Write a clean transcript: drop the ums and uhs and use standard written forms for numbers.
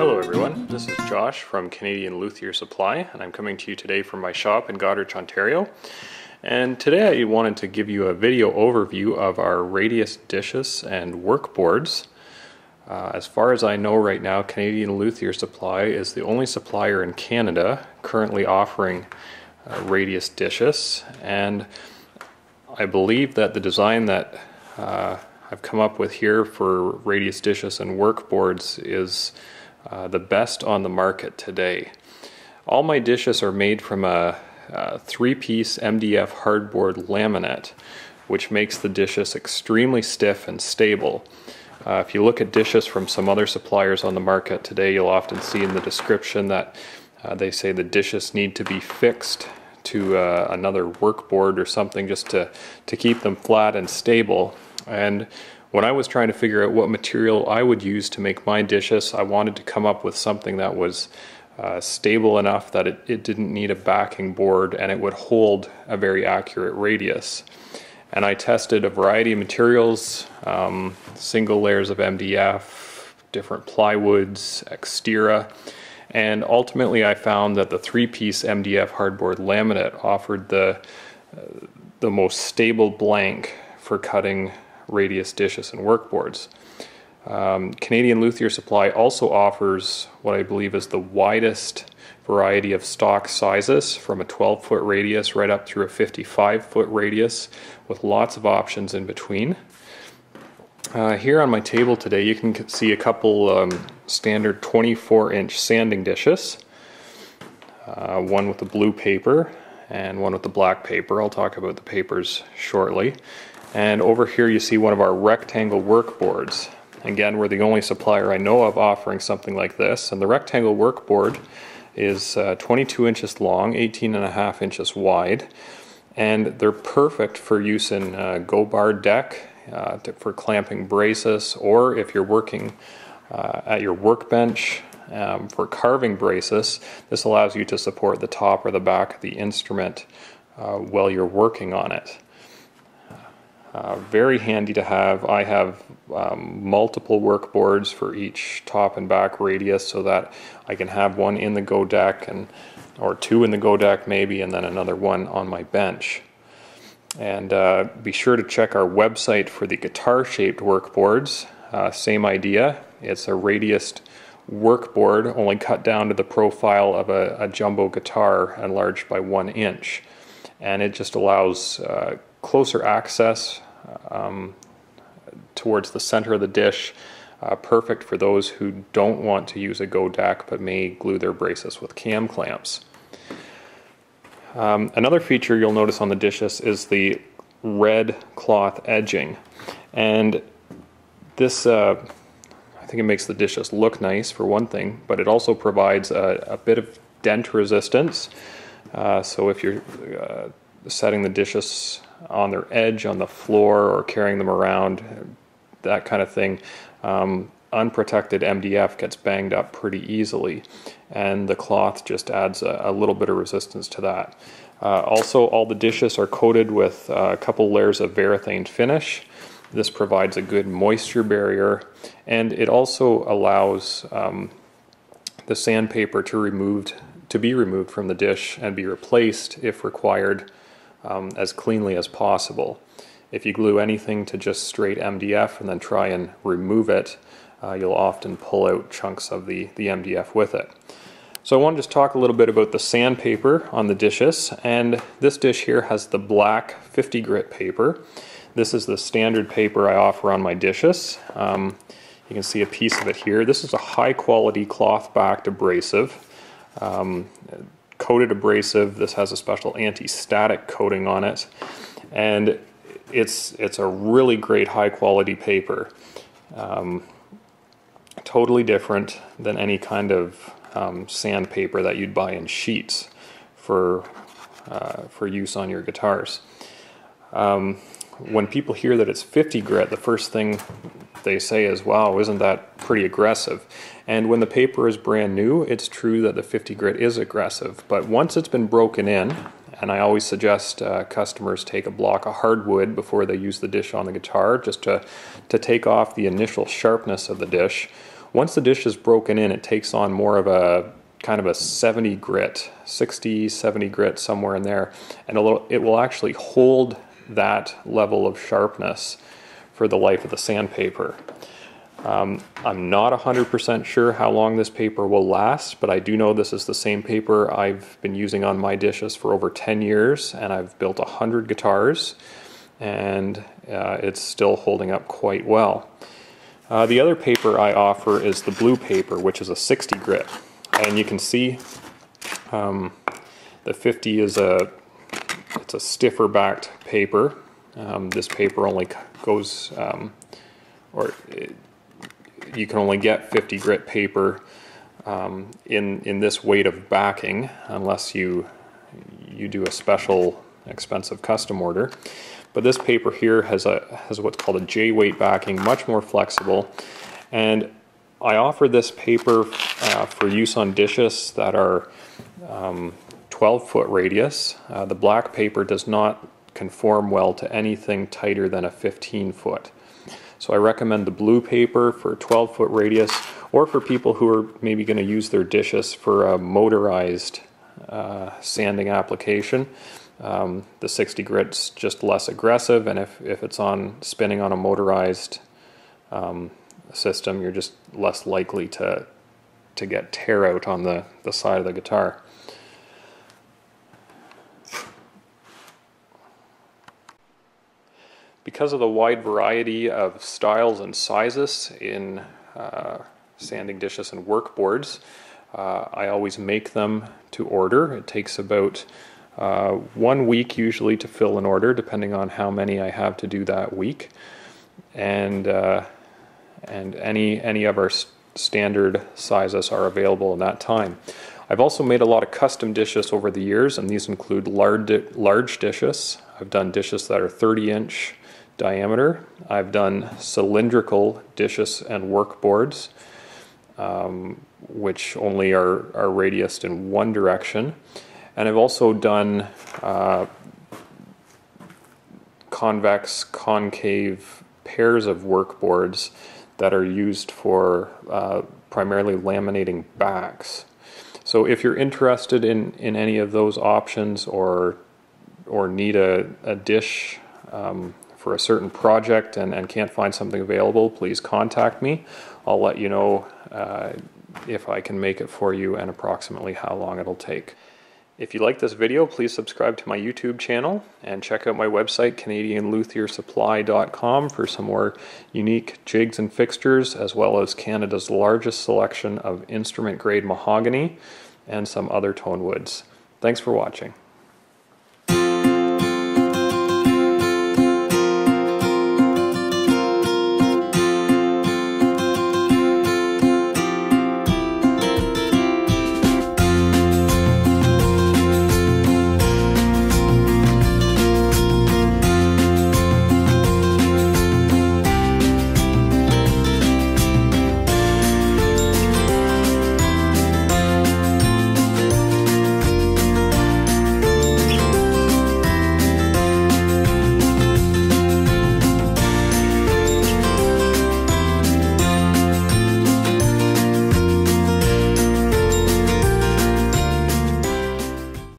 Hello everyone, this is Josh from Canadian Luthier Supply, and I'm coming to you today from my shop in Goderich, Ontario. And today I wanted to give you a video overview of our radius dishes and work boards. As far as I know right now, Canadian Luthier Supply is the only supplier in Canada currently offering radius dishes, and I believe that the design that I've come up with here for radius dishes and work boards is the best on the market today. All my dishes are made from a three-piece MDF hardboard laminate, which makes the dishes extremely stiff and stable. If you look at dishes from some other suppliers on the market today, you'll often see in the description that they say the dishes need to be fixed to another work board or something just to keep them flat and stable. And when I was trying to figure out what material I would use to make my dishes, I wanted to come up with something that was stable enough that it didn't need a backing board and it would hold a very accurate radius. And I tested a variety of materials, single layers of MDF, different plywoods, Extira, and ultimately I found that the three-piece MDF hardboard laminate offered the most stable blank for cutting radius dishes and work boards. Canadian Luthier Supply also offers what I believe is the widest variety of stock sizes, from a 12-foot radius right up through a 55-foot radius, with lots of options in between. Here on my table today you can see a couple standard 24-inch sanding dishes, one with the blue paper and one with the black paper. I'll talk about the papers shortly. And over here you see one of our rectangle work boards. Again, we're the only supplier I know of offering something like this, and the rectangle work board is 22 inches long, 18.5 inches wide, and they're perfect for use in go-bar deck, for clamping braces, or if you're working at your workbench for carving braces. This allows you to support the top or the back of the instrument while you're working on it. Very handy to have. I have multiple work boards for each top and back radius, so that I can have one in the go deck, or two in the go deck maybe, and then another one on my bench. And be sure to check our website for the guitar shaped work boards. Same idea. It's a radius work board only cut down to the profile of a jumbo guitar, enlarged by 1 inch, and it just allows closer access towards the center of the dish, perfect for those who don't want to use a go deck but may glue their braces with cam clamps. Another feature you'll notice on the dishes is the red cloth edging, and this I think it makes the dishes look nice for one thing, but it also provides a bit of dent resistance, so if you're setting the dishes on their edge on the floor or carrying them around, that kind of thing, unprotected MDF gets banged up pretty easily, and the cloth just adds a little bit of resistance to that. Also, all the dishes are coated with a couple layers of Varathane finish. This provides a good moisture barrier, and it also allows the sandpaper to be removed from the dish and be replaced if required, as cleanly as possible. If you glue anything to just straight MDF and then try and remove it, you'll often pull out chunks of the MDF with it. So I want to just talk a little bit about the sandpaper on the dishes, and this dish here has the black 50 grit paper. This is the standard paper I offer on my dishes. You can see a piece of it here. This is a high quality cloth backed abrasive, coated abrasive. This has a special anti-static coating on it, and it's a really great high quality paper, totally different than any kind of sandpaper that you'd buy in sheets for use on your guitars. When people hear that it's 50 grit, the first thing they say is, wow, isn't that pretty aggressive? And when the paper is brand new, it's true that the 50 grit is aggressive, but once it's been broken in, and I always suggest customers take a block of hardwood before they use the dish on the guitar, just to take off the initial sharpness of the dish. Once the dish is broken in, it takes on more of a kind of a 70 grit, 60, 70 grit, somewhere in there, and it will actually hold that level of sharpness for the life of the sandpaper. I'm not 100% sure how long this paper will last, but I do know this is the same paper I've been using on my dishes for over 10 years, and I've built 100 guitars, and it's still holding up quite well. The other paper I offer is the blue paper, which is a 60 grit, and you can see the 50 is a stiffer backed paper. This paper only goes, you can only get 50 grit paper in this weight of backing unless you do a special expensive custom order. But this paper here has what's called a J weight backing, much more flexible, and I offer this paper for use on dishes that are 12-foot radius. The black paper does not conform well to anything tighter than a 15-foot. So I recommend the blue paper for 12-foot radius, or for people who are maybe going to use their dishes for a motorized sanding application. The 60 grit's just less aggressive, and if it's spinning on a motorized system, you're just less likely to get tear out on the side of the guitar. Because of the wide variety of styles and sizes in sanding dishes and workboards, I always make them to order. It takes about 1 week usually to fill an order, depending on how many I have to do that week. And any of our standard sizes are available in that time. I've also made a lot of custom dishes over the years, and these include large dishes. I've done dishes that are 30-inch diameter. I've done cylindrical dishes and workboards, which only are radiused in one direction. And I've also done convex, concave pairs of workboards that are used for primarily laminating backs. So if you're interested in any of those options, or need a dish for a certain project and can't find something available, please contact me. I'll let you know if I can make it for you and approximately how long it'll take. If you like this video, please subscribe to my YouTube channel and check out my website, CanadianLuthierSupply.com, for some more unique jigs and fixtures, as well as Canada's largest selection of instrument grade mahogany and some other tone woods. Thanks for watching.